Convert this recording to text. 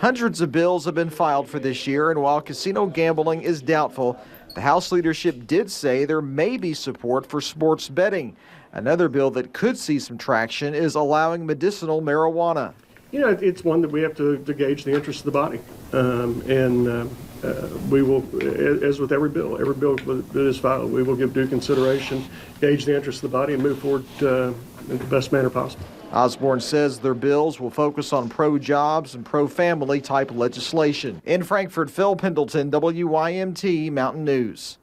Hundreds of bills have been filed for this year, and while casino gambling is doubtful, the House leadership did say there may be support for sports betting. Another bill that could see some traction is allowing medicinal marijuana. You know, it's one that we have to gauge the interest of the body. We will, as with every bill that is filed, we will give due consideration, gauge the interest of the body, and move forward in the best manner possible. Osborne says their bills will focus on pro-jobs and pro-family type legislation. In Frankfort, Phil Pendleton, WYMT Mountain News.